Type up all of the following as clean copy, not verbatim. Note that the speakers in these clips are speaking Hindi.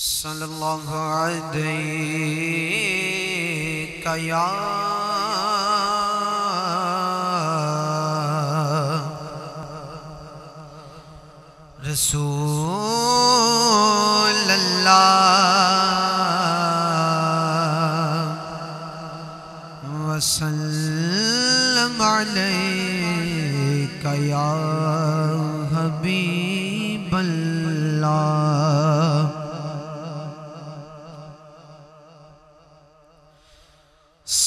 सल्लल्लाहु अलैका या रसूल अल्लाह वसल्लम अलैका या हबीबल्लाह।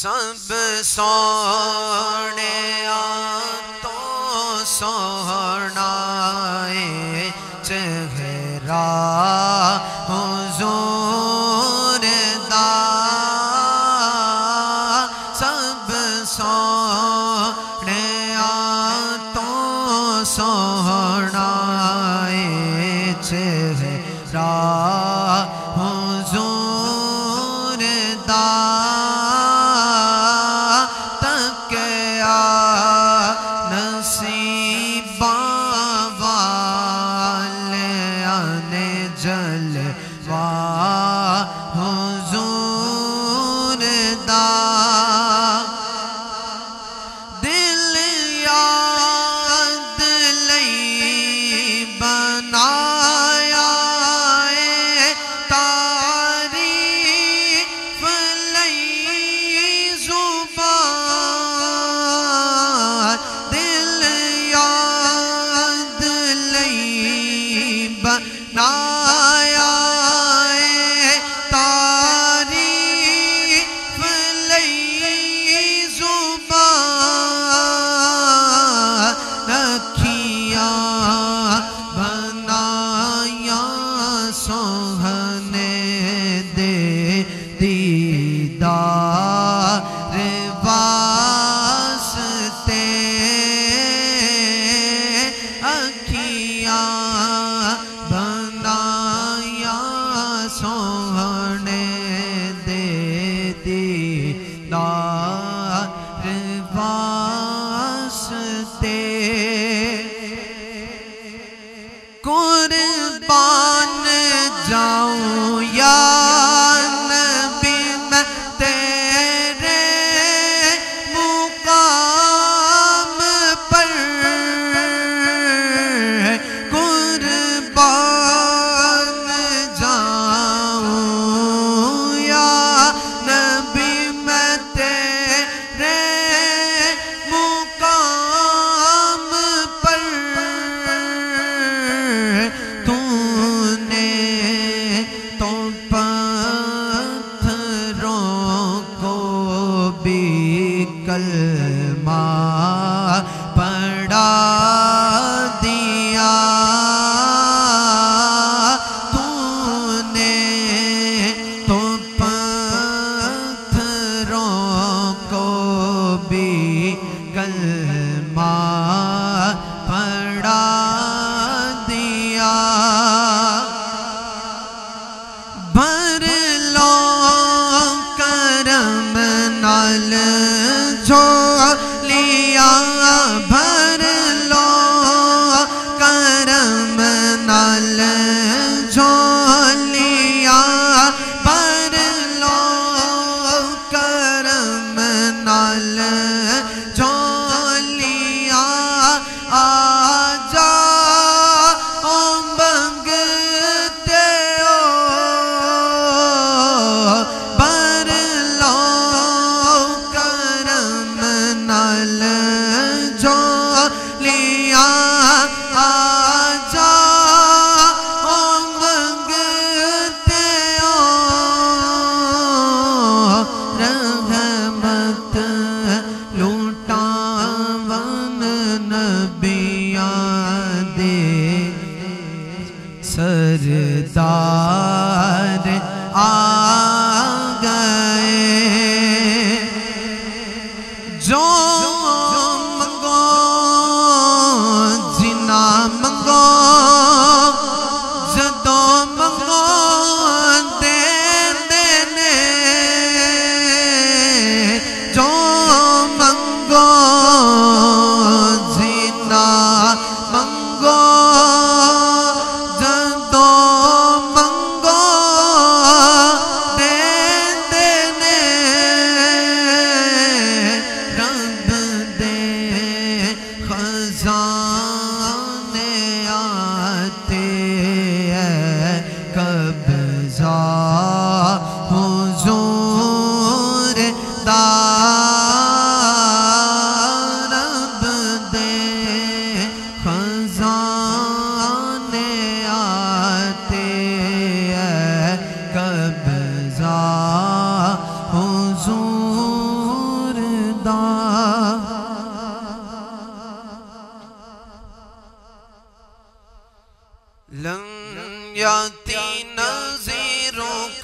सब सोने तो सोना है चेहरा हुजूर दा, सब सोने तो सोना है चेहरा हुजूर दा।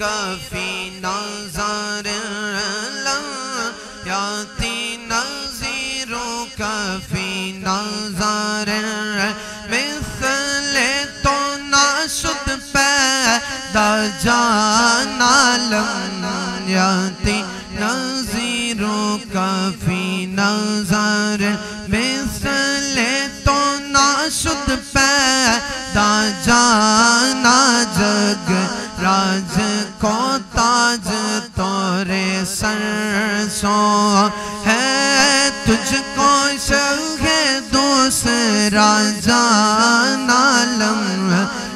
कफी नज़र लाती नज़ीरो कफी नज़र मिसल तो नाशुद पैदा जाना लाती नज़ीरो कफी नज़र मिसल तो नाशुद पैदा जाना जग राज को ताज तोरे सर सो है तुझको शौक़े दूसरा जाना लम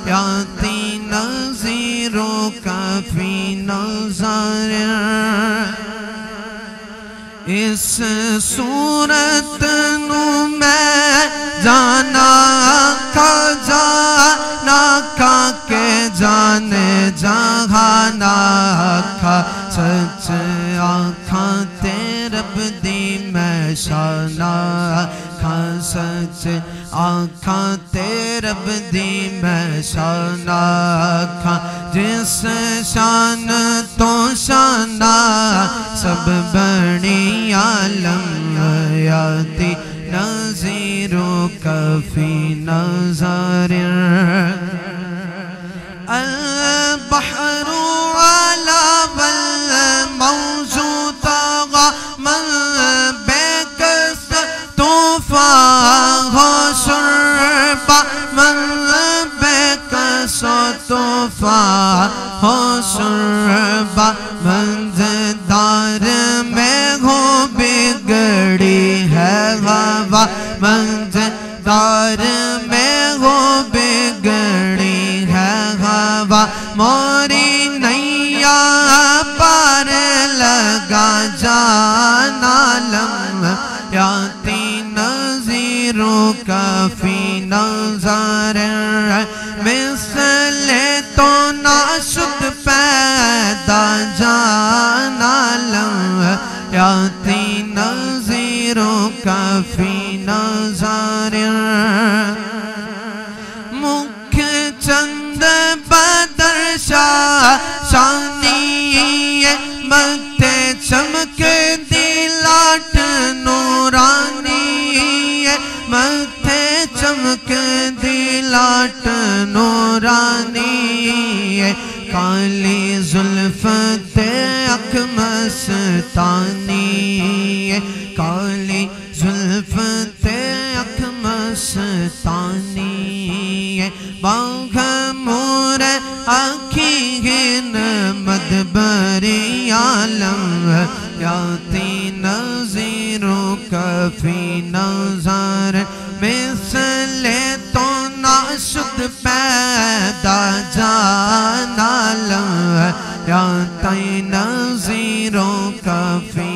याती नज़ीरों काफ़ी नज़र। इस सूरत नू मैं जाना का जाना का के जाने जहाना खा सच आखा तेरब दी मैं शाना खा सच आखा तेरब दी मैं शाना खा जिस शान तो शाना सब बड़ी आलम याती नज़ीरो काफ़ी नज़र। البحر على والموج تغمر بكسر طوفانه شربا من بكسر طوفانه شربا منظر मेघों बिगड़ी है हवा मंझदार मेघों बिगड़ी है हवा मोरी नैया पार लगा जाना लम याती नज़ीरों काफ़ी नज़र मिसल तो नाशुद पैदा जाना लम याती नज़ीरों काफ़ी नज़र। मुख्य चंद बदर शानी मते चमक दिलाट नूरानी मते चमक दिलाट नूरानी काली जुल्फ ते अकमस्तानी काली जुल्फ ते अकमस्तानी बाघ मोर आखी गिन मदबरी आलम याती नज़ीरों काफ़ी नज़र मिसले तो नाशुद पैदा जाना लम याती नज़ीरों काफ़ी